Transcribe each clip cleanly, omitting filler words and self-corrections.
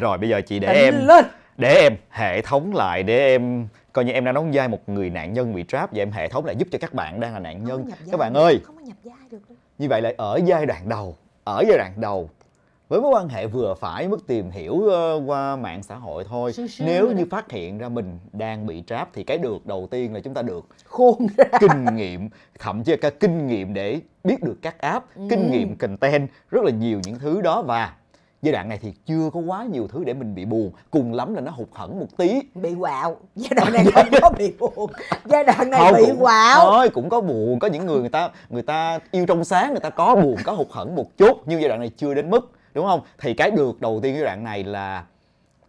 Rồi bây giờ chị để em hệ thống lại, để em coi như em đang đóng vai một người nạn nhân bị trap, và em hệ thống lại giúp cho các bạn đang là nạn nhân. Các bạn ơi, không có nhập vai được đâu. Như vậy là ở giai đoạn đầu, với mối quan hệ vừa phải, mức tìm hiểu qua mạng xã hội thôi. Nếu như phát hiện ra mình đang bị trap thì cái được đầu tiên là chúng ta được khôn ra kinh nghiệm, thậm chí cả kinh nghiệm để biết được các app, kinh nghiệm content, rất là nhiều những thứ đó. Và giai đoạn này thì chưa có quá nhiều thứ để mình bị buồn, cùng lắm là nó hụt hẫng một tí, bị quạo. Giai đoạn này không có bị buồn, giai đoạn này bị quạo thôi, cũng có buồn, có những người người ta yêu trong sáng, người ta có buồn, có hụt hẫng một chút, nhưng giai đoạn này chưa đến mức, đúng không? Thì cái được đầu tiên giai đoạn này là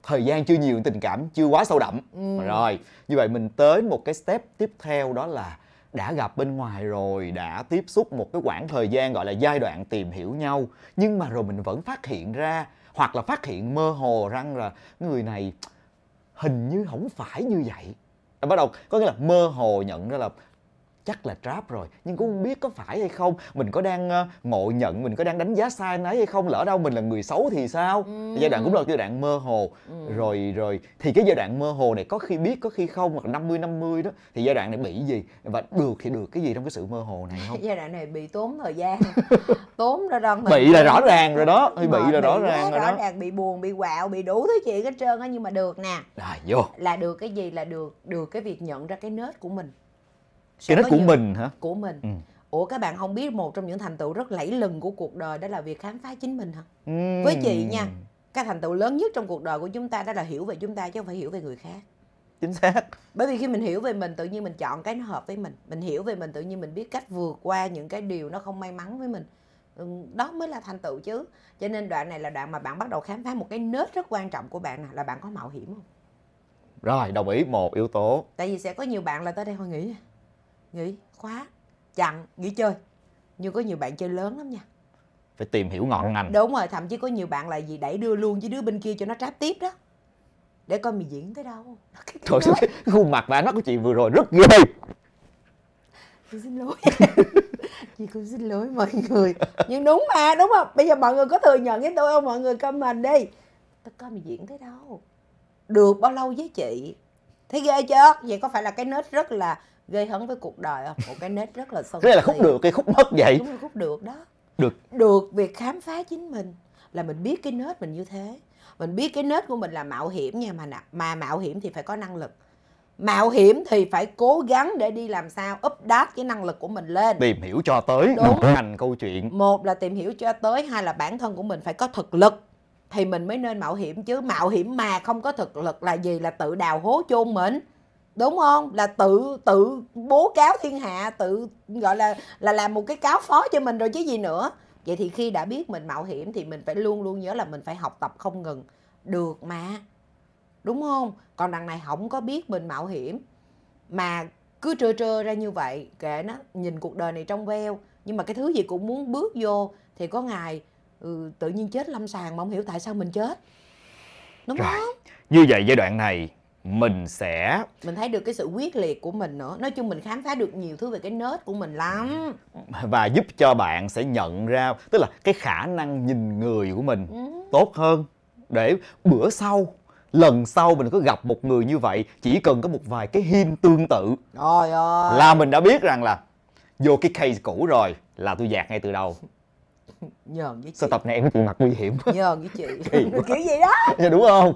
thời gian chưa nhiều, tình cảm chưa quá sâu đậm. Rồi như vậy mình tới một cái step tiếp theo, đó là đã gặp bên ngoài rồi, đã tiếp xúc một cái khoảng thời gian gọi là giai đoạn tìm hiểu nhau, nhưng mà rồi mình vẫn phát hiện ra, hoặc là phát hiện mơ hồ rằng là người này hình như không phải như vậy. Bắt đầu có nghĩa là mơ hồ nhận ra là chắc là trap rồi, nhưng cũng không biết có phải hay không, mình có đang ngộ nhận, mình có đang đánh giá sai nấy hay không, lỡ đâu mình là người xấu thì sao. Giai đoạn cũng là giai đoạn mơ hồ. Rồi thì cái giai đoạn mơ hồ này có khi biết có khi không, hoặc 50-50 đó, thì giai đoạn này bị gì và được thì được cái gì trong cái sự mơ hồ này không? Giai đoạn này bị tốn thời gian, tốn ra đơn, bị là rõ ràng rồi đó, bị là rõ ràng rồi đó, bị buồn, bị quạo, bị đủ thứ chuyện hết trơn á. Nhưng mà được nè, vô là được cái gì, là được cái việc nhận ra cái nết của mình. Cái nết của mình hả? Của mình. Ủa các bạn không biết một trong những thành tựu rất lẫy lừng của cuộc đời đó là việc khám phá chính mình hả? Với chị nha, cái thành tựu lớn nhất trong cuộc đời của chúng ta đó là hiểu về chúng ta chứ không phải hiểu về người khác. Chính xác. Bởi vì khi mình hiểu về mình, tự nhiên mình chọn cái nó hợp với mình. Mình hiểu về mình, tự nhiên mình biết cách vượt qua những cái điều nó không may mắn với mình. Đó mới là thành tựu chứ. Cho nên đoạn này là đoạn mà bạn bắt đầu khám phá một cái nết rất quan trọng của bạn nè, là bạn có mạo hiểm không? Rồi, đồng ý, một yếu tố. Tại vì sẽ có nhiều bạn là tới đây thôi nghỉ khóa, chặn, nghỉ chơi. Nhưng có nhiều bạn chơi lớn lắm nha, phải tìm hiểu ngọn ngành. Đúng rồi, thậm chí có nhiều bạn là gì đẩy đưa luôn với đứa bên kia cho nó tráp tiếp đó, để coi mày diễn tới đâu. Trời, khuôn mặt và nó của chị vừa rồi rất ghê. Chị xin lỗi. Chị cũng xin lỗi mọi người. Nhưng đúng mà, đúng không? Bây giờ mọi người có thừa nhận với tôi không? Mọi người comment đi, tôi coi mày diễn tới đâu, được bao lâu với chị. Thấy ghê chưa? Vậy có phải là cái nết rất là gây hấn với cuộc đời không? Một cái nết rất là sâu. Thế là khúc được, cái khúc mất vậy. Đúng rồi, khúc được đó. Được việc khám phá chính mình là mình biết cái nết mình như thế. Mình biết cái nết của mình là mạo hiểm nha, mà mạo hiểm thì phải có năng lực. Mạo hiểm thì phải cố gắng để đi làm sao update cái năng lực của mình lên. Tìm hiểu cho tới thành câu chuyện. Một là tìm hiểu cho tới, hai là bản thân của mình phải có thực lực thì mình mới nên mạo hiểm chứ. Mạo hiểm mà không có thực lực là gì? Là tự đào hố chôn mình. Đúng không? Là tự bố cáo thiên hạ, tự gọi là làm một cái cáo phó cho mình rồi chứ gì nữa. Vậy thì khi đã biết mình mạo hiểm thì mình phải luôn luôn nhớ là mình phải học tập không ngừng. Được mà. Đúng không? Còn đằng này không có biết mình mạo hiểm mà cứ trơ ra như vậy, kệ nó, nhìn cuộc đời này trong veo, nhưng mà cái thứ gì cũng muốn bước vô thì có ngày tự nhiên chết lâm sàng mà không hiểu tại sao mình chết. Đúng rồi. Không? Như vậy giai đoạn này mình thấy được cái sự quyết liệt của mình nữa. Nói chung mình khám phá được nhiều thứ về cái nết của mình lắm, và giúp cho bạn sẽ nhận ra, tức là cái khả năng nhìn người của mình tốt hơn, để bữa sau, lần sau mình có gặp một người như vậy, chỉ cần có một vài cái hint tương tự là mình đã biết rằng là vô cái case cũ rồi, là tôi dạt ngay từ đầu. Nhờn với chị. Sau tập này em có mặt nguy hiểm. Nhờn với chị. Kiểu gì đó. Đúng không?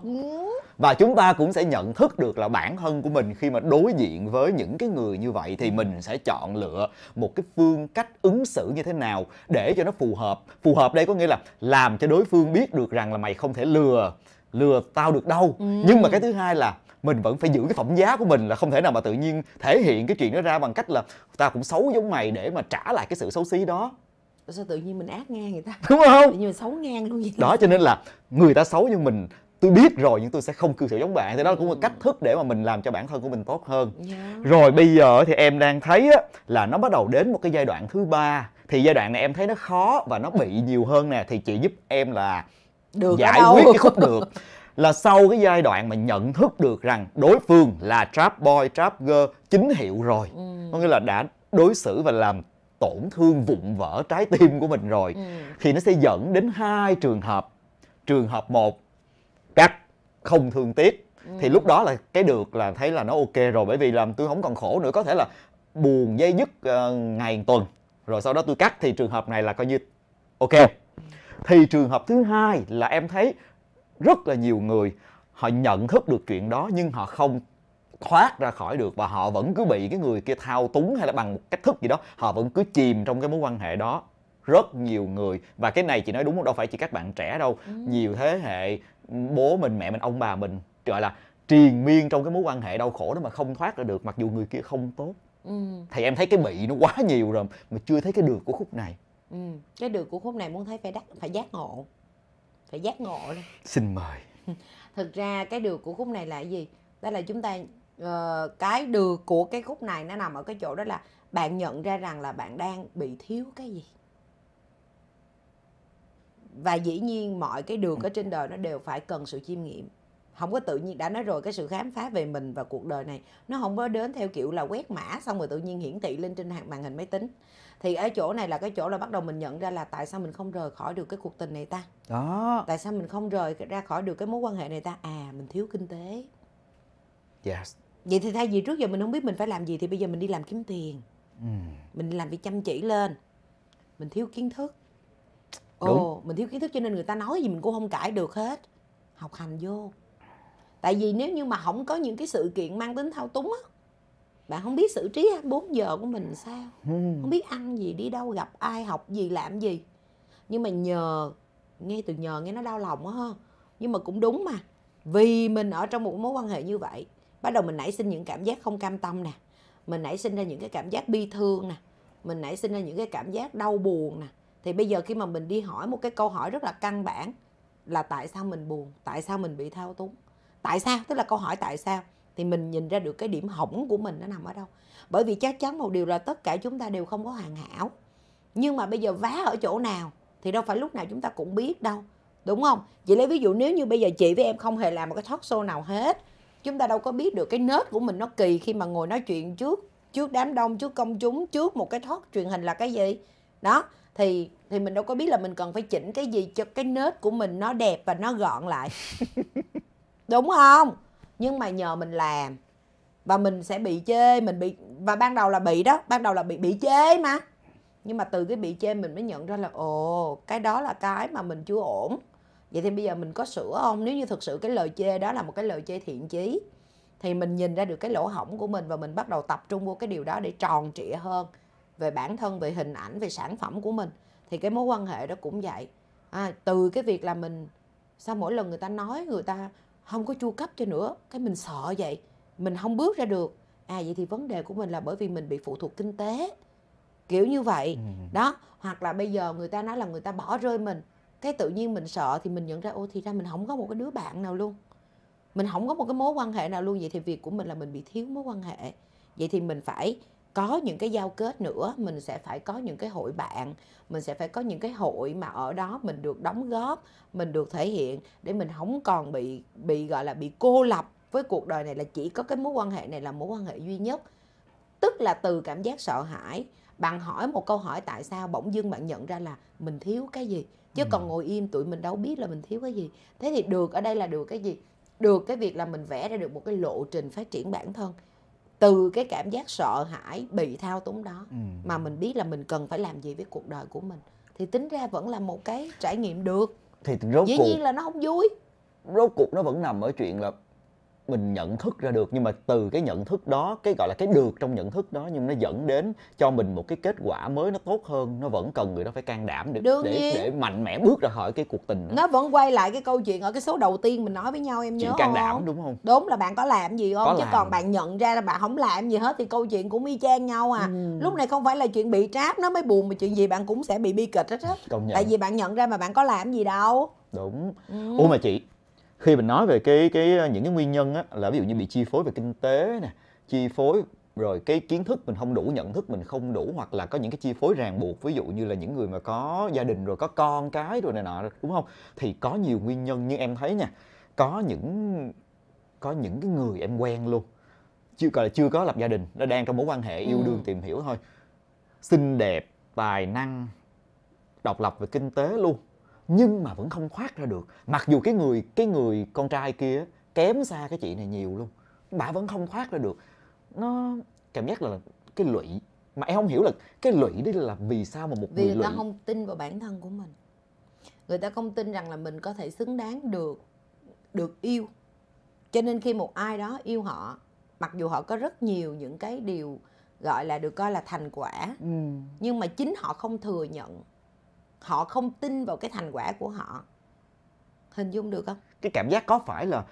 Và chúng ta cũng sẽ nhận thức được là bản thân của mình khi mà đối diện với những cái người như vậy thì mình sẽ chọn lựa một cái phương cách ứng xử như thế nào để cho nó phù hợp. Phù hợp đây có nghĩa là làm cho đối phương biết được rằng là mày không thể lừa tao được đâu. Nhưng mà cái thứ hai là mình vẫn phải giữ cái phẩm giá của mình, là không thể nào mà tự nhiên thể hiện cái chuyện đó ra bằng cách là tao cũng xấu giống mày để mà trả lại cái sự xấu xí đó. Sao tự nhiên mình ác ngang người ta? Đúng không? Tự nhiên mình xấu ngang luôn vậy. Đó, cho nên là người ta xấu nhưng mình, tôi biết rồi nhưng tôi sẽ không cư xử giống bạn. Thì đó cũng là cách thức để mà mình làm cho bản thân của mình tốt hơn. Rồi bây giờ thì em đang thấy là nó bắt đầu đến một cái giai đoạn thứ ba. Thì giai đoạn này em thấy nó khó và nó bị nhiều hơn nè. Thì chị giúp em là giải quyết cái khúc được. Là sau cái giai đoạn mà nhận thức được rằng đối phương là trap boy, trap girl chính hiệu rồi, có nghĩa là đã đối xử và làm tổn thương, vụn vỡ trái tim của mình rồi, thì nó sẽ dẫn đến hai trường hợp. Trường hợp một cắt, không thương tiếc. Thì lúc đó là cái được là thấy là nó ok rồi, bởi vì làm tôi không còn khổ nữa. Có thể là buồn dây dứt ngày tuần rồi sau đó tôi cắt, thì trường hợp này là coi như ok. Thì trường hợp thứ hai là em thấy rất là nhiều người họ nhận thức được chuyện đó nhưng họ không thoát ra khỏi được, và họ vẫn cứ bị cái người kia thao túng hay là bằng một cách thức gì đó, họ vẫn cứ chìm trong cái mối quan hệ đó. Rất nhiều người, và cái này chị nói đúng, đâu phải chỉ các bạn trẻ đâu, nhiều thế hệ bố mình, mẹ mình, ông bà mình gọi là triền miên trong cái mối quan hệ đau khổ đó mà không thoát ra được, mặc dù người kia không tốt. Thì em thấy cái bị nó quá nhiều rồi mà chưa thấy cái được của khúc này. Cái được của khúc này muốn thấy phải giác ngộ. Phải giác ngộ lên. Xin mời. Thực ra cái được của khúc này là gì? Đó là chúng ta cái được của cái khúc này nó nằm ở cái chỗ đó là bạn nhận ra rằng là bạn đang bị thiếu cái gì. Và dĩ nhiên mọi cái đường ở trên đời nó đều phải cần sự chiêm nghiệm. Không có tự nhiên, đã nói rồi, cái sự khám phá về mình và cuộc đời này nó không có đến theo kiểu là quét mã xong rồi tự nhiên hiển thị lên trên màn hình máy tính. Thì ở chỗ này là cái chỗ là bắt đầu mình nhận ra là tại sao mình không rời khỏi được cái cuộc tình này ta đó. Tại sao mình không rời ra khỏi được cái mối quan hệ này ta? À, mình thiếu kinh tế. Yes. Vậy thì thay vì trước giờ mình không biết mình phải làm gì thì bây giờ mình đi làm kiếm tiền. Mình làm việc chăm chỉ lên. Mình thiếu kiến thức. Mình thiếu kiến thức cho nên người ta nói gì mình cũng không cãi được hết. Học hành vô. Tại vì nếu như mà không có những cái sự kiện mang tính thao túng á, bạn không biết xử trí 24 giờ của mình sao. Không biết ăn gì, đi đâu, gặp ai, học gì, làm gì. Nhưng mà nhờ, nghe từ nhờ nghe nó đau lòng á ha. Nhưng mà cũng đúng mà. Vì mình ở trong một mối quan hệ như vậy, bắt đầu mình nảy sinh những cảm giác không cam tâm nè. Mình nảy sinh ra những cái cảm giác bi thương nè. Mình nảy sinh ra những cái cảm giác đau buồn nè. Thì bây giờ khi mà mình đi hỏi một cái câu hỏi rất là căn bản là tại sao mình buồn, tại sao mình bị thao túng, tại sao, tức là câu hỏi tại sao, thì mình nhìn ra được cái điểm hỏng của mình nó nằm ở đâu. Bởi vì chắc chắn một điều là tất cả chúng ta đều không có hoàn hảo, nhưng mà bây giờ vá ở chỗ nào thì đâu phải lúc nào chúng ta cũng biết đâu, đúng không? Chị lấy ví dụ, nếu như bây giờ chị với em không hề làm một cái talk show nào hết, chúng ta đâu có biết được cái nết của mình nó kỳ khi mà ngồi nói chuyện trước đám đông, trước công chúng, trước một cái talk truyền hình là cái gì đó. Thì mình đâu có biết là mình cần phải chỉnh cái gì cho cái nết của mình nó đẹp và nó gọn lại. Đúng không? Nhưng mà nhờ mình làm, và mình sẽ bị chê, và ban đầu là bị đó, ban đầu là bị chê mà. Nhưng mà từ cái bị chê mình mới nhận ra là ồ, cái đó là cái mà mình chưa ổn. Vậy thì bây giờ mình có sửa không? Nếu như thực sự cái lời chê đó là một cái lời chê thiện chí, thì mình nhìn ra được cái lỗ hổng của mình và mình bắt đầu tập trung vô cái điều đó để tròn trịa hơn về bản thân, về hình ảnh, về sản phẩm của mình. Thì cái mối quan hệ đó cũng vậy. Từ cái việc là mình, sao mỗi lần người ta nói người ta không có chu cấp cho nữa, cái mình sợ vậy, mình không bước ra được. Vậy thì vấn đề của mình là bởi vì mình bị phụ thuộc kinh tế, kiểu như vậy đó. Hoặc là bây giờ người ta nói là người ta bỏ rơi mình, cái tự nhiên mình sợ, thì mình nhận ra thì ra mình không có một cái đứa bạn nào luôn, mình không có một cái mối quan hệ nào luôn. Vậy thì việc của mình là mình bị thiếu mối quan hệ. Vậy thì mình phải có những cái giao kết nữa, mình sẽ phải có những cái hội bạn, mình sẽ phải có những cái hội mà ở đó mình được đóng góp, mình được thể hiện, để mình không còn bị gọi là bị cô lập với cuộc đời này, là chỉ có cái mối quan hệ này là mối quan hệ duy nhất. Tức là từ cảm giác sợ hãi, bạn hỏi một câu hỏi tại sao, bỗng dưng bạn nhận ra là mình thiếu cái gì. Chứ còn ngồi im tụi mình đâu biết là mình thiếu cái gì. Thế thì được ở đây là được cái gì? Được cái việc là mình vẽ ra được một cái lộ trình phát triển bản thân từ cái cảm giác sợ hãi bị thao túng đó, mà mình biết là mình cần phải làm gì với cuộc đời của mình. Thì tính ra vẫn là một cái trải nghiệm được. Thì dĩ nhiên là nó không vui. Rốt cuộc nó vẫn nằm ở chuyện là mình nhận thức ra được, nhưng mà từ cái nhận thức đó, cái gọi là cái được trong nhận thức đó, nhưng nó dẫn đến cho mình một cái kết quả mới nó tốt hơn, nó vẫn cần người đó phải can đảm để mạnh mẽ bước ra khỏi cái cuộc tình đó. Nó vẫn quay lại cái câu chuyện ở cái số đầu tiên mình nói với nhau, em nhớ không? Can đảm, đúng không? Đúng là bạn có làm gì không? Chứ còn bạn nhận ra là bạn không làm gì hết thì câu chuyện cũng y chang nhau à. Lúc này không phải là chuyện bị trap nó mới buồn, mà chuyện gì bạn cũng sẽ bị bi kịch hết á. Tại vì bạn nhận ra mà bạn có làm gì đâu. Đúng. Ủa mà chị, khi mình nói về những cái nguyên nhân á, là ví dụ như bị chi phối về kinh tế nè, chi phối rồi cái kiến thức mình không đủ, nhận thức mình không đủ, hoặc là có những cái chi phối ràng buộc, ví dụ như là những người mà có gia đình rồi, có con cái rồi này nọ, đúng không? Thì có nhiều nguyên nhân, như em thấy nha, có những cái người em quen luôn, chưa có lập gia đình, nó đang trong mối quan hệ yêu đương tìm hiểu thôi, xinh đẹp, tài năng, độc lập về kinh tế luôn, nhưng mà vẫn không thoát ra được. Mặc dù cái người con trai kia kém xa cái chị này nhiều luôn, bà vẫn không thoát ra được. Nó cảm giác là cái lụy, mà em không hiểu là cái lụy đấy là vì sao mà một người lụy. Vì người ta không tin vào bản thân của mình, người ta không tin rằng là mình có thể xứng đáng được yêu. Cho nên khi một ai đó yêu họ, mặc dù họ có rất nhiều những cái điều gọi là được coi là thành quả, nhưng mà chính họ không thừa nhận, họ không tin vào cái thành quả của họ. Hình dung được không? Cái cảm giác có phải là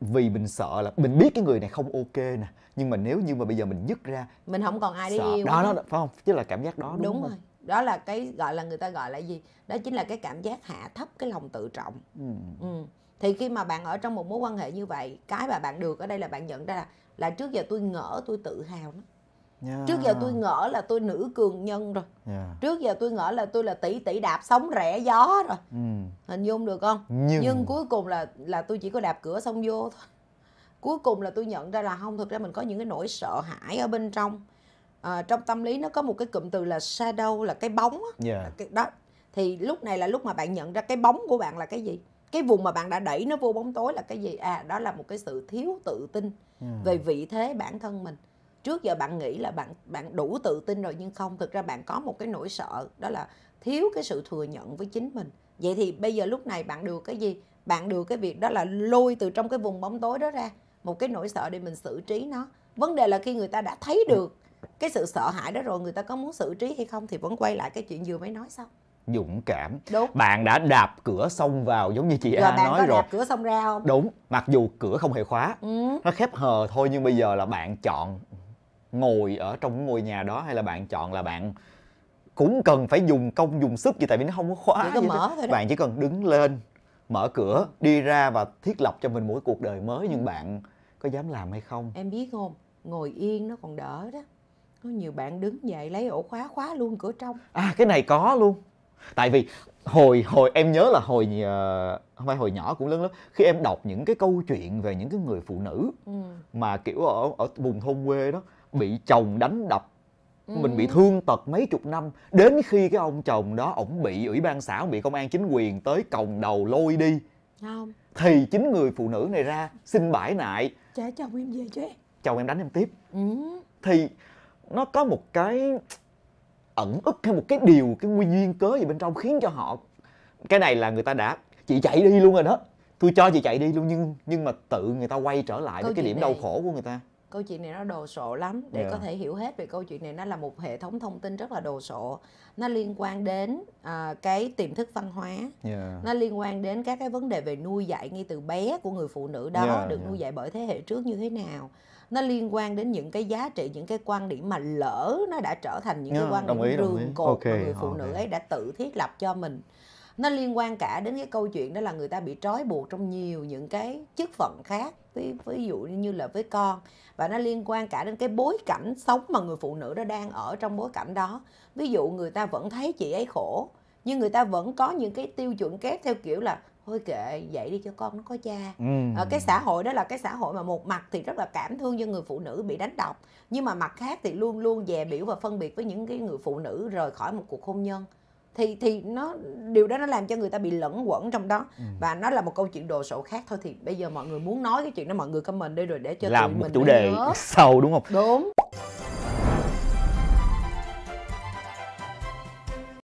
vì mình sợ là mình biết cái người này không ok nè, nhưng mà nếu như mà bây giờ mình dứt ra mình không còn ai để yêu đó, phải không? Chứ là cảm giác đó đúng rồi. Đó là cái gọi là người ta gọi là gì? Đó chính là cái cảm giác hạ thấp cái lòng tự trọng. Thì khi mà bạn ở trong một mối quan hệ như vậy, cái mà bạn được ở đây là bạn nhận ra là trước giờ tôi ngỡ tôi tự hào lắm. Trước giờ tôi ngỡ là tôi nữ cường nhân rồi. Trước giờ tôi ngỡ là tôi là tỷ đạp sóng rẽ gió rồi. Hình dung được không? Nhưng cuối cùng là tôi chỉ có đạp cửa xong vô thôi. Cuối cùng là tôi nhận ra là không, thực ra mình có những cái nỗi sợ hãi ở bên trong. Trong tâm lý nó có một cái cụm từ là shadow, là cái bóng đó. Đó. Thì lúc này là lúc mà bạn nhận ra cái bóng của bạn là cái gì, cái vùng mà bạn đã đẩy nó vô bóng tối là cái gì. Đó là một cái sự thiếu tự tin về vị thế bản thân mình. Trước giờ bạn nghĩ là bạn đủ tự tin rồi, nhưng không, thực ra bạn có một cái nỗi sợ, đó là thiếu cái sự thừa nhận với chính mình. Vậy thì bây giờ lúc này bạn được cái gì? Bạn được cái việc đó là lôi từ trong cái vùng bóng tối đó ra một cái nỗi sợ để mình xử trí nó. Vấn đề là khi người ta đã thấy được cái sự sợ hãi đó rồi, người ta có muốn xử trí hay không thì vẫn quay lại cái chuyện vừa mới nói xong. Dũng cảm. Đúng. Bạn đã đạp cửa xông vào, giống như chị A nói rồi. Đạp cửa xông ra không? Đúng. Mặc dù cửa không hề khóa, nó khép hờ thôi, nhưng bây giờ là bạn chọn ngồi ở trong ngôi nhà đó, hay là bạn chọn là bạn cũng cần phải dùng công dùng sức gì, tại vì nó không có khóa. Chỉ có mở thôi đó. Bạn chỉ cần đứng lên, mở cửa, đi ra và thiết lập cho mình mỗi cuộc đời mới. Nhưng bạn có dám làm hay không? Em biết không? Ngồi yên nó còn đỡ đó. Có nhiều bạn đứng dậy lấy ổ khóa khóa luôn cửa trong. Cái này có luôn. Tại vì hồi em nhớ là không phải hồi nhỏ, cũng lớn lắm, khi em đọc những cái câu chuyện về những cái người phụ nữ mà kiểu ở vùng thôn quê đó, bị chồng đánh đập, mình bị thương tật mấy chục năm, đến khi cái ông chồng đó ổng bị ủy ban xã, bị công an chính quyền tới còng đầu lôi đi, không thì chính người phụ nữ này ra xin bãi nại, trả chồng em về cho em, chồng em đánh em tiếp. Thì nó có một cái ẩn ức hay một cái điều, cái nguyên duyên cớ gì bên trong khiến cho họ, cái này là người ta đã, chị chạy đi luôn rồi đó, tôi cho chị chạy đi luôn, nhưng mà tự người ta quay trở lại với cái điểm đau khổ của người ta. Câu chuyện này nó đồ sộ lắm. Để có thể hiểu hết về câu chuyện này, nó là một hệ thống thông tin rất là đồ sộ. Nó liên quan đến cái tiềm thức văn hóa. Nó liên quan đến các cái vấn đề về nuôi dạy ngay từ bé của người phụ nữ đó, được nuôi dạy bởi thế hệ trước như thế nào. Nó liên quan đến những cái giá trị, những cái quan điểm mà lỡ nó đã trở thành những cái quan điểm rường cột mà người phụ nữ ấy đã tự thiết lập cho mình. Nó liên quan cả đến cái câu chuyện đó là người ta bị trói buộc trong nhiều những cái chức phận khác, ví dụ như là với con. Và nó liên quan cả đến cái bối cảnh sống mà người phụ nữ đó đang ở trong bối cảnh đó. Ví dụ người ta vẫn thấy chị ấy khổ, nhưng người ta vẫn có những cái tiêu chuẩn kép theo kiểu là thôi kệ, dạy đi cho con nó có cha. Cái xã hội đó là cái xã hội mà một mặt thì rất là cảm thương cho người phụ nữ bị đánh đập, nhưng mà mặt khác thì luôn luôn dè biểu và phân biệt với những cái người phụ nữ rời khỏi một cuộc hôn nhân. Thì nó, điều đó nó làm cho người ta bị lẫn quẩn trong đó. Và nó là một câu chuyện đồ sộ khác thôi. Thì bây giờ mọi người muốn nói cái chuyện đó, mọi người comment đi rồi để cho tụi mình một chủ đề sau, đúng không? Đúng.